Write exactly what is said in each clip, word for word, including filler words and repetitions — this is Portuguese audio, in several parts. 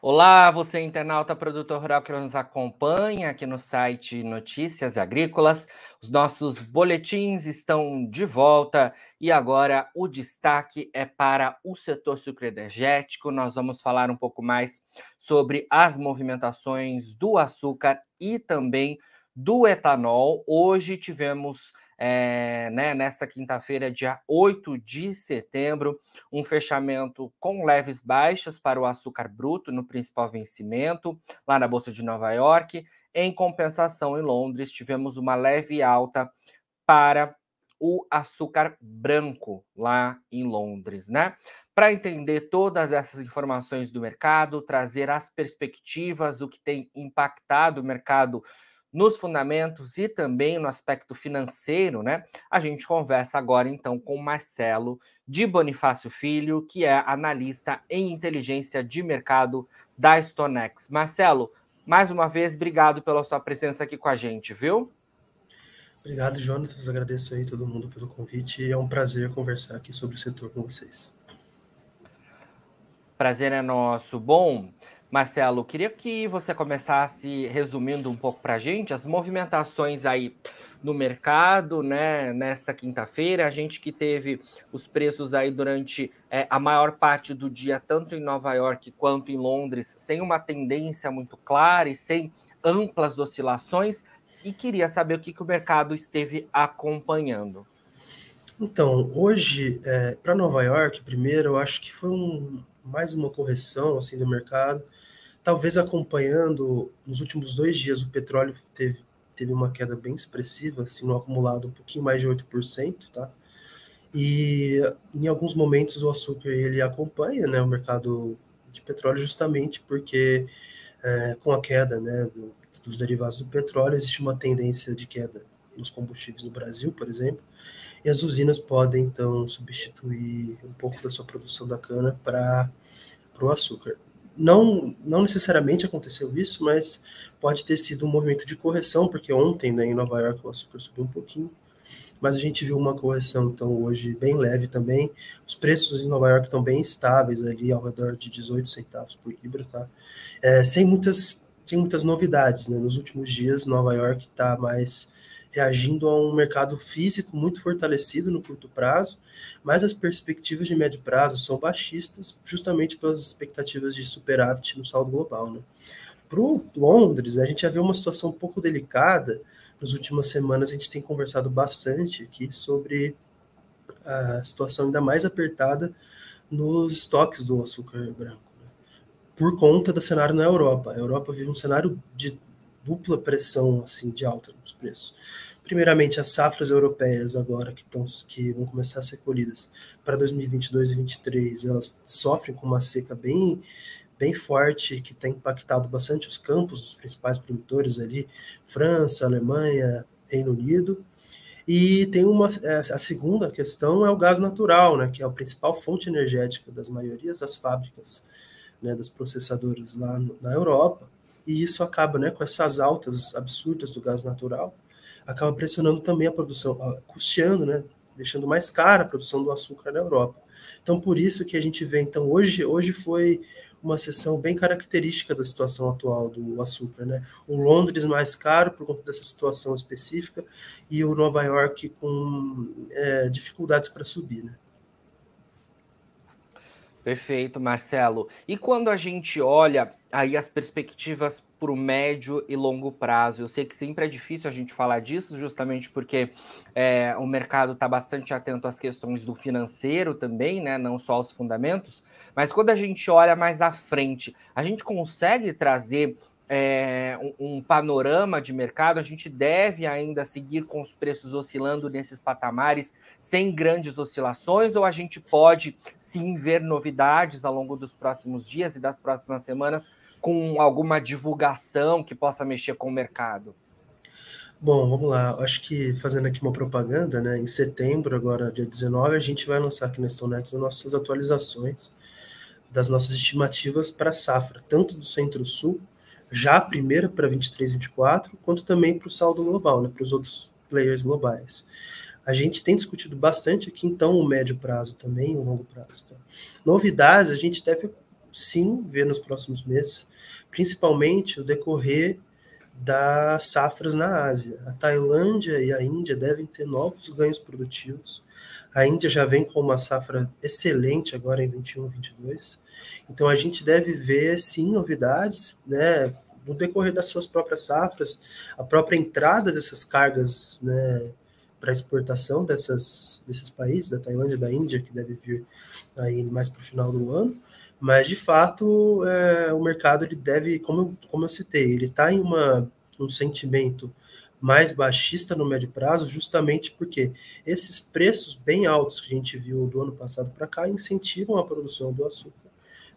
Olá, você internauta produtor rural que nos acompanha aqui no site Notícias Agrícolas. Os nossos boletins estão de volta e agora o destaque é para o setor sucroenergético. Nós vamos falar um pouco mais sobre as movimentações do açúcar e também do etanol. Hoje tivemos... É, né, nesta quinta-feira, dia oito de setembro, um fechamento com leves baixas para o açúcar bruto no principal vencimento, lá na Bolsa de Nova York. Em compensação, em Londres, tivemos uma leve alta para o açúcar branco, lá em Londres, né? Para entender todas essas informações do mercado, trazer as perspectivas, o que tem impactado o mercado nos fundamentos e também no aspecto financeiro, né? A gente conversa agora, então, com Marcelo de Bonifácio Filho, que é analista em inteligência de mercado da Stonex. Marcelo, mais uma vez, obrigado pela sua presença aqui com a gente, viu? Obrigado, Jonas. Agradeço aí todo mundo pelo convite. É um prazer conversar aqui sobre o setor com vocês. Prazer é nosso. Bom... Marcelo, queria que você começasse resumindo um pouco para a gente as movimentações aí no mercado, né? Nesta quinta-feira, a gente que teve os preços aí durante é, a maior parte do dia, tanto em Nova York quanto em Londres, sem uma tendência muito clara e sem amplas oscilações, e queria saber o que, que o mercado esteve acompanhando. Então, hoje, é, para Nova York, primeiro, eu acho que foi um... mais uma correção assim do mercado, talvez acompanhando nos últimos dois dias. O petróleo teve, teve uma queda bem expressiva, assim, no acumulado um pouquinho mais de oito por cento, tá? E em alguns momentos o açúcar ele acompanha, né, o mercado de petróleo, justamente porque é, com a queda, né, do, dos derivados do petróleo, existe uma tendência de queda nos combustíveis no Brasil, por exemplo, e as usinas podem, então, substituir um pouco da sua produção da cana para o açúcar. Não, não necessariamente aconteceu isso, mas pode ter sido um movimento de correção, porque ontem, né, em Nova York o açúcar subiu um pouquinho, mas a gente viu uma correção, então, hoje bem leve também. Os preços em Nova York estão bem estáveis, ali ao redor de dezoito centavos por libra, tá? É, sem, muitas, sem muitas novidades, né? Nos últimos dias, Nova York está mais... reagindo a um mercado físico muito fortalecido no curto prazo, mas as perspectivas de médio prazo são baixistas, justamente pelas expectativas de superávit no saldo global, né? Para Londres, a gente já vê uma situação um pouco delicada. Nas últimas semanas, a gente tem conversado bastante aqui sobre a situação ainda mais apertada nos estoques do açúcar branco, né? Por conta do cenário na Europa. A Europa vive um cenário de dupla pressão assim, de alta nos preços. Primeiramente, as safras europeias agora que, tão, que vão começar a ser colhidas para dois mil e vinte e dois e dois mil e vinte e três, elas sofrem com uma seca bem, bem forte, que tem impactado bastante os campos dos principais produtores ali, França, Alemanha, Reino Unido. E tem uma, a segunda questão é o gás natural, né, que é a principal fonte energética das maiorias das fábricas, né, das processadoras lá no, na Europa. E isso acaba, né, com essas altas absurdas do gás natural, acaba pressionando também a produção, custeando, né, deixando mais cara a produção do açúcar na Europa. Então, por isso que a gente vê, então, hoje, hoje foi uma sessão bem característica da situação atual do açúcar, né? O Londres mais caro por conta dessa situação específica e o Nova York com é, dificuldades para subir, né? Perfeito, Marcelo. E quando a gente olha aí as perspectivas para o médio e longo prazo, eu sei que sempre é difícil a gente falar disso, justamente porque é, o mercado está bastante atento às questões do financeiro também, né? Não só aos fundamentos, mas quando a gente olha mais à frente, a gente consegue trazer é, um, um panorama de mercado? A gente deve ainda seguir com os preços oscilando nesses patamares sem grandes oscilações, ou a gente pode sim ver novidades ao longo dos próximos dias e das próximas semanas com alguma divulgação que possa mexer com o mercado? Bom, vamos lá. Acho que fazendo aqui uma propaganda, né? Em setembro, agora dia dezenove, a gente vai lançar aqui na Stonex as nossas atualizações das nossas estimativas para a safra, tanto do Centro-Sul, já a primeira para vinte e três, vinte e quatro, quanto também para o saldo global, né, para os outros players globais. A gente tem discutido bastante aqui, então, o médio prazo também, o longo prazo, tá? Novidades, a gente deve sim ver nos próximos meses, principalmente o decorrer das safras na Ásia. A Tailândia e a Índia devem ter novos ganhos produtivos. A Índia já vem com uma safra excelente agora em vinte e um, vinte e dois. Então a gente deve ver, sim, novidades, né, no decorrer das suas próprias safras, a própria entrada dessas cargas, né, para exportação dessas, desses países, da Tailândia e da Índia, que deve vir aí mais para o final do ano. Mas, de fato, é, o mercado ele deve, como, como eu citei, ele está em uma, um sentimento mais baixista no médio prazo, justamente porque esses preços bem altos que a gente viu do ano passado para cá incentivam a produção do açúcar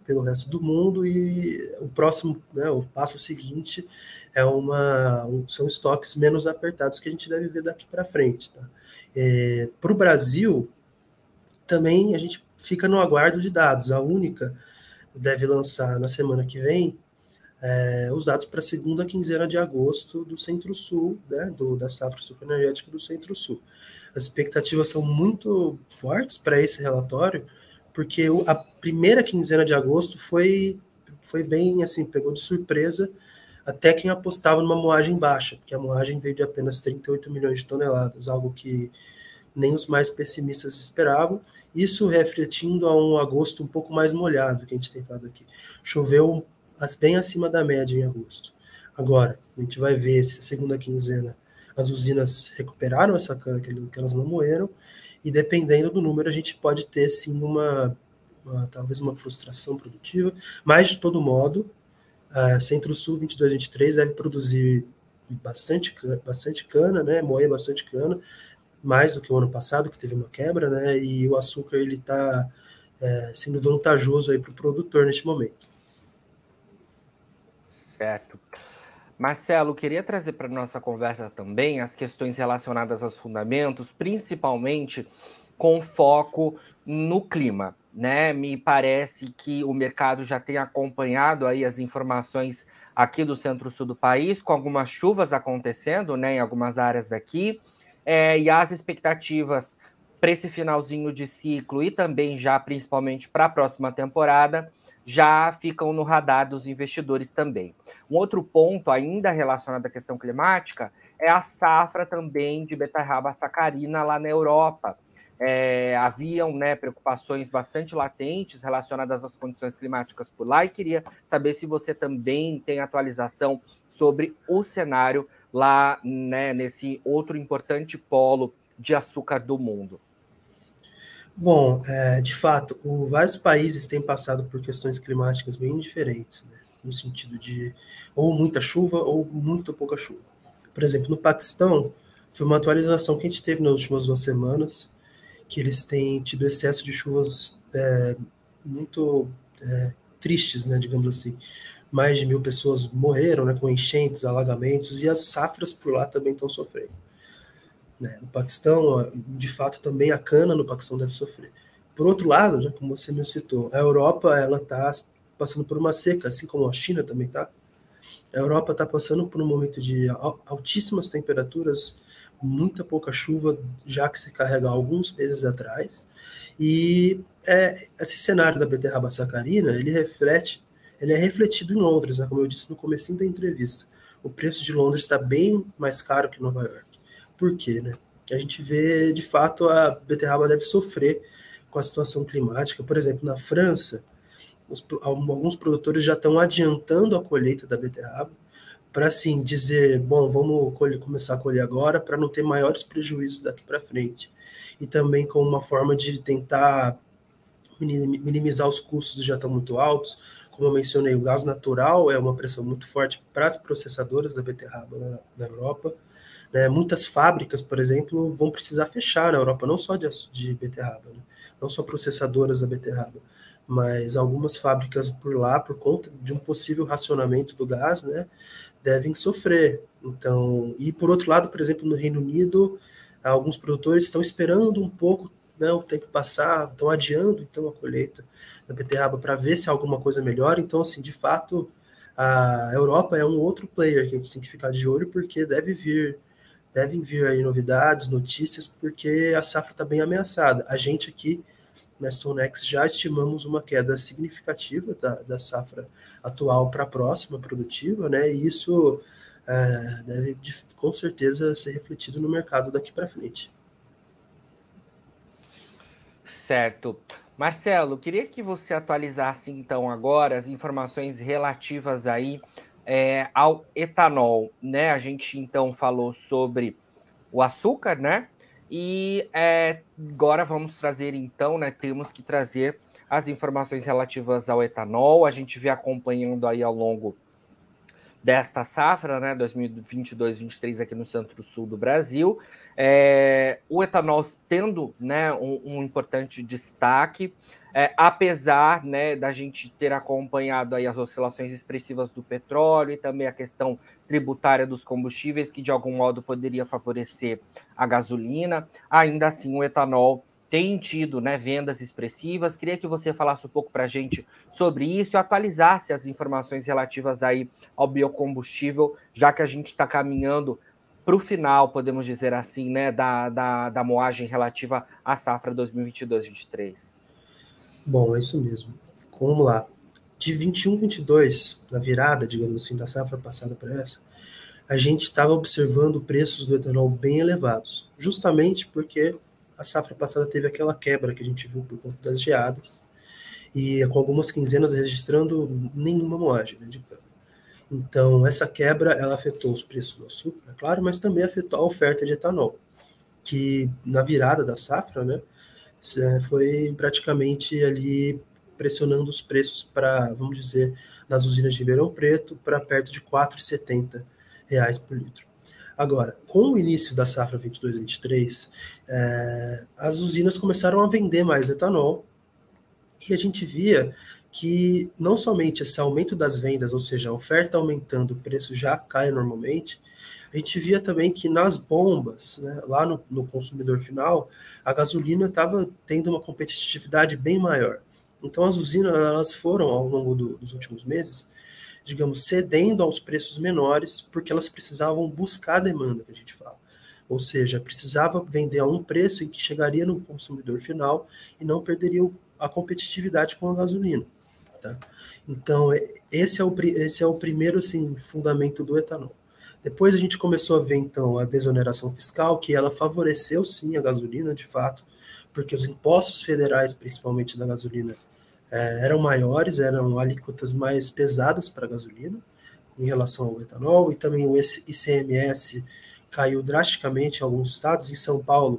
pelo resto do mundo, e o próximo, né, o passo seguinte é uma, são estoques menos apertados que a gente deve ver daqui para frente. Tá? É, para o Brasil, também a gente fica no aguardo de dados. A Única deve lançar na semana que vem é, os dados para a segunda quinzena de agosto do Centro-Sul, né, do, da safra superenergética do Centro-Sul. As expectativas são muito fortes para esse relatório, porque a primeira quinzena de agosto foi, foi bem assim, pegou de surpresa até quem apostava numa moagem baixa, porque a moagem veio de apenas trinta e oito milhões de toneladas, algo que nem os mais pessimistas esperavam, isso refletindo a um agosto um pouco mais molhado, que a gente tem falado aqui. Choveu bem acima da média em agosto. Agora, a gente vai ver se a segunda quinzena as usinas recuperaram essa cana que elas não moeram, e dependendo do número a gente pode ter sim uma, uma talvez uma frustração produtiva, mas de todo modo, a Centro-Sul vinte e dois, vinte e três deve produzir bastante, bastante cana, né, moer bastante cana, mais do que o ano passado, que teve uma quebra, né? E o açúcar ele está é, sendo vantajoso aí para o produtor neste momento. Certo. Marcelo, queria trazer para nossa conversa também as questões relacionadas aos fundamentos, principalmente com foco no clima, né? Me parece que o mercado já tem acompanhado aí as informações aqui do centro-sul do país, com algumas chuvas acontecendo, né, em algumas áreas daqui. É, e as expectativas para esse finalzinho de ciclo e também já principalmente para a próxima temporada já ficam no radar dos investidores também. Um outro ponto ainda relacionado à questão climática é a safra também de beterraba sacarina lá na Europa. É, haviam, né, preocupações bastante latentes relacionadas às condições climáticas por lá, e queria saber se você também tem atualização sobre o cenário lá, né, nesse outro importante polo de açúcar do mundo. Bom, é, de fato, o, vários países têm passado por questões climáticas bem diferentes, né, no sentido de ou muita chuva ou muito pouca chuva. Por exemplo, no Paquistão, foi uma atualização que a gente teve nas últimas duas semanas, que eles têm tido excesso de chuvas é, muito é, tristes, né, digamos assim. Mais de mil pessoas morreram, né, com enchentes, alagamentos, e as safras por lá também estão sofrendo. Né? No Paquistão, de fato, também a cana no Paquistão deve sofrer. Por outro lado, né, como você me citou, a Europa está passando por uma seca, assim como a China também está. A Europa está passando por um momento de altíssimas temperaturas, muita pouca chuva, já que se carrega alguns meses atrás. E é, esse cenário da beterraba sacarina, ele reflete Ele é refletido em Londres, né? Como eu disse no comecinho da entrevista. O preço de Londres está bem mais caro que Nova York. Por quê? Né? A gente vê, de fato, a beterraba deve sofrer com a situação climática. Por exemplo, na França, os, alguns produtores já estão adiantando a colheita da beterraba para, assim, dizer, bom, vamos colher, começar a colher agora para não ter maiores prejuízos daqui para frente. E também com uma forma de tentar minimizar os custos que já estão muito altos. Como eu mencionei, o gás natural é uma pressão muito forte para as processadoras da beterraba na, na Europa. Né? Muitas fábricas, por exemplo, vão precisar fechar na Europa, não só de, de beterraba, né? Não só processadoras da beterraba, mas algumas fábricas por lá, por conta de um possível racionamento do gás, né, devem sofrer. Então, e por outro lado, por exemplo, no Reino Unido, alguns produtores estão esperando um pouco, né, o tempo passar, estão adiando então a colheita da beterraba para ver se alguma coisa melhora. Então, assim, de fato, a Europa é um outro player que a gente tem que ficar de olho, porque deve vir, devem vir aí novidades, notícias, porque a safra está bem ameaçada. A gente aqui na Stonex já estimamos uma queda significativa da, da safra atual para a próxima produtiva, né? E isso é, deve com certeza ser refletido no mercado daqui para frente. Certo. Marcelo, queria que você atualizasse então agora as informações relativas aí é, ao etanol, né? A gente então falou sobre o açúcar, né? E é, agora vamos trazer então, né, temos que trazer as informações relativas ao etanol. A gente vem acompanhando aí ao longo desta safra, né, dois mil e vinte e dois, vinte e três aqui no centro-sul do Brasil. É, o etanol tendo, né, um, um importante destaque, é, apesar, né, da gente ter acompanhado aí as oscilações expressivas do petróleo e também a questão tributária dos combustíveis, que de algum modo poderia favorecer a gasolina, ainda assim o etanol tem tido, né, vendas expressivas. Queria que você falasse um pouco para a gente sobre isso e atualizasse as informações relativas aí ao biocombustível, já que a gente está caminhando para o final, podemos dizer assim, né, da, da, da moagem relativa à safra dois mil e vinte e dois, vinte e três. Bom, é isso mesmo. Vamos lá. De vinte e um, vinte e dois, na virada, digamos assim, da safra passada para essa, a gente estava observando preços do etanol bem elevados, justamente porque a safra passada teve aquela quebra que a gente viu por conta das geadas, e com algumas quinzenas registrando nenhuma moagem, né, de cana. Então, essa quebra ela afetou os preços do açúcar, é claro, mas também afetou a oferta de etanol, que na virada da safra, né, foi praticamente ali pressionando os preços para, vamos dizer, nas usinas de Ribeirão Preto, para perto de quatro reais e setenta centavos por litro. Agora, com o início da safra vinte e dois, vinte e três, é, as usinas começaram a vender mais etanol, e a gente via que não somente esse aumento das vendas, ou seja, a oferta aumentando, o preço já cai normalmente, a gente via também que nas bombas, né, lá no, no consumidor final, a gasolina estava tendo uma competitividade bem maior. Então as usinas elas foram, ao longo do, dos últimos meses, digamos, cedendo aos preços menores, porque elas precisavam buscar a demanda, que a gente fala. Ou seja, precisava vender a um preço em que chegaria no consumidor final e não perderia a competitividade com a gasolina. Tá? Então, esse é o, esse é o primeiro, assim, fundamento do etanol. Depois a gente começou a ver, então, a desoneração fiscal, que ela favoreceu, sim, a gasolina, de fato, porque os impostos federais, principalmente da gasolina, É, eram maiores, eram alíquotas mais pesadas para a gasolina em relação ao etanol, e também o I C M S caiu drasticamente em alguns estados. Em São Paulo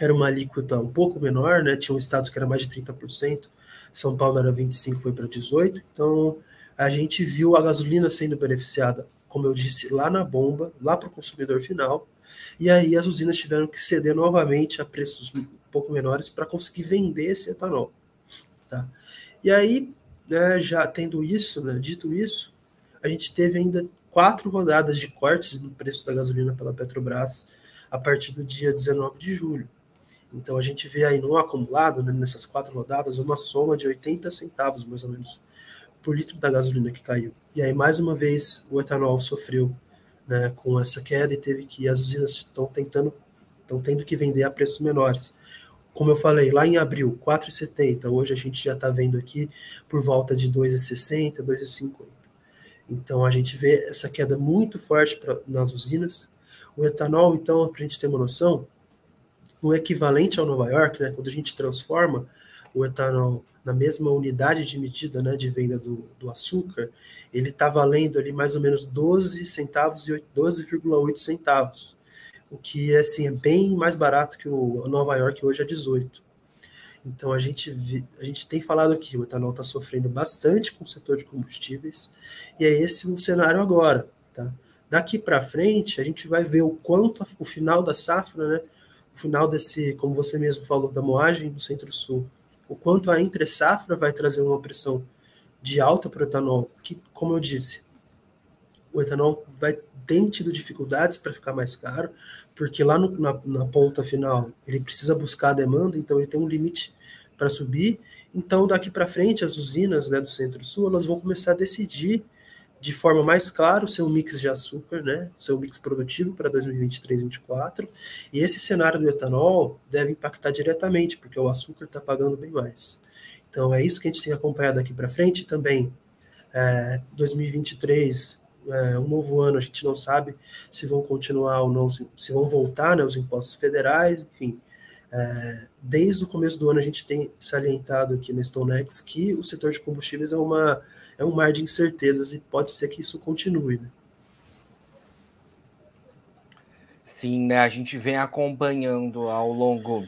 era uma alíquota um pouco menor, né? Tinha um estado que era mais de trinta por cento, São Paulo era vinte e cinco por cento, foi para dezoito por cento, então a gente viu a gasolina sendo beneficiada, como eu disse, lá na bomba, lá para o consumidor final, e aí as usinas tiveram que ceder novamente a preços um pouco menores para conseguir vender esse etanol. Tá. E aí, né, já tendo isso, né, dito isso, a gente teve ainda quatro rodadas de cortes no preço da gasolina pela Petrobras a partir do dia dezenove de julho. Então a gente vê aí no acumulado, né, nessas quatro rodadas, uma soma de oitenta centavos, mais ou menos, por litro da gasolina que caiu. E aí, mais uma vez, o etanol sofreu, né, com essa queda, e teve que, as usinas estão tentando, estão tendo que vender a preços menores. Como eu falei, lá em abril, quatro reais e setenta centavos, hoje a gente já está vendo aqui por volta de dois reais e sessenta centavos, dois reais e cinquenta centavos. Então a gente vê essa queda muito forte pra, nas usinas. O etanol, então, para a gente ter uma noção, o equivalente ao Nova York, né, quando a gente transforma o etanol na mesma unidade de medida, né, de venda do, do açúcar, ele está valendo ali mais ou menos doze centavos e doze vírgula oito centavos. O que é, assim, é bem mais barato que o Nova York, hoje é dezoito. Então, a gente, vi, a gente tem falado aqui, o etanol está sofrendo bastante com o setor de combustíveis, e é esse o cenário agora. Tá? Daqui para frente, a gente vai ver o quanto o final da safra, né, o final desse, como você mesmo falou, da moagem do Centro-Sul, o quanto a entre-safra vai trazer uma pressão de alta para o etanol, que, como eu disse, o etanol vai tem tido dificuldades para ficar mais caro, porque lá no, na, na ponta final ele precisa buscar a demanda, então ele tem um limite para subir. Então daqui para frente as usinas, né, do Centro-Sul, elas vão começar a decidir de forma mais clara o seu mix de açúcar, né, o seu mix produtivo para dois mil e vinte e três, dois mil e vinte e quatro, e esse cenário do etanol deve impactar diretamente, porque o açúcar está pagando bem mais. Então é isso que a gente tem acompanhado aqui para frente também. É, dois mil e vinte e três, é, um novo ano, a gente não sabe se vão continuar ou não, se, se vão voltar, né, os impostos federais, enfim. É, desde o começo do ano a gente tem salientado aqui na Stonex que o setor de combustíveis é, uma, é um mar de incertezas e pode ser que isso continue, né? Sim, né? A gente vem acompanhando ao longo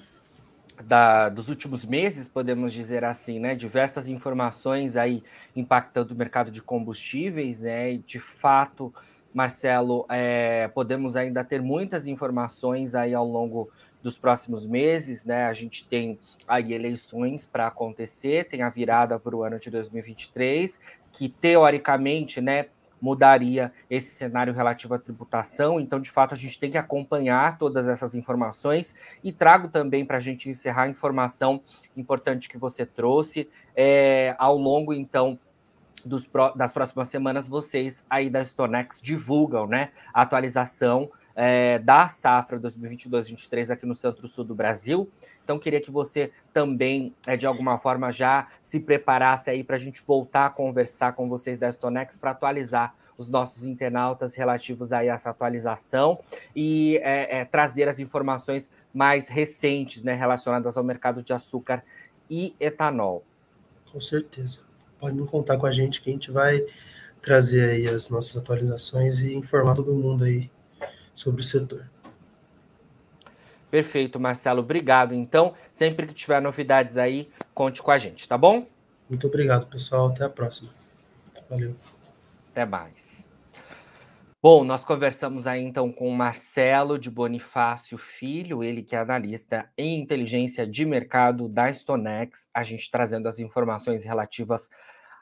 Da, dos últimos meses, podemos dizer assim, né, diversas informações aí impactando o mercado de combustíveis, né, e de fato, Marcelo, é, podemos ainda ter muitas informações aí ao longo dos próximos meses, né, a gente tem aí eleições para acontecer, tem a virada para o ano de dois mil e vinte e três, que teoricamente, né, mudaria esse cenário relativo à tributação, então, de fato, a gente tem que acompanhar todas essas informações, e trago também para a gente encerrar a informação importante que você trouxe, é, ao longo, então, dos, das próximas semanas, vocês aí da Stonex divulgam, né, a atualização é, da safra dois mil e vinte e dois, dois mil e vinte e três aqui no centro-sul do Brasil. Então, queria que você também, de alguma forma, já se preparasse aí para a gente voltar a conversar com vocês da Stonex para atualizar os nossos internautas relativos aí a essa atualização e é, é, trazer as informações mais recentes, né, relacionadas ao mercado de açúcar e etanol. Com certeza. Podem contar com a gente que a gente vai trazer aí as nossas atualizações e informar todo mundo aí sobre o setor. Perfeito, Marcelo. Obrigado. Então, sempre que tiver novidades aí, conte com a gente, tá bom? Muito obrigado, pessoal. Até a próxima. Valeu. Até mais. Bom, nós conversamos aí, então, com o Marcelo de Bonifácio Filho, ele que é analista em inteligência de mercado da Stonex, a gente trazendo as informações relativas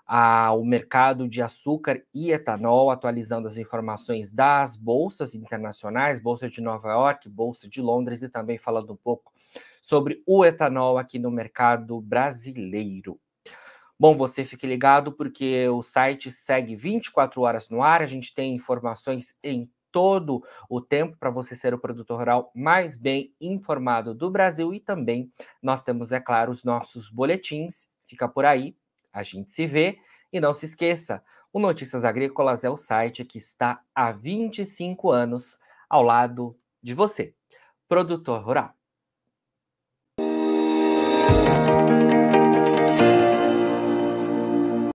ao mercado de açúcar e etanol, atualizando as informações das bolsas internacionais, Bolsa de Nova York, Bolsa de Londres, e também falando um pouco sobre o etanol aqui no mercado brasileiro. Bom, você fique ligado porque o site segue vinte e quatro horas no ar, a gente tem informações em todo o tempo para você ser o produtor rural mais bem informado do Brasil, e também nós temos, é claro, os nossos boletins. Fica por aí. A gente se vê, e não se esqueça, o Notícias Agrícolas é o site que está há vinte e cinco anos ao lado de você, produtor rural.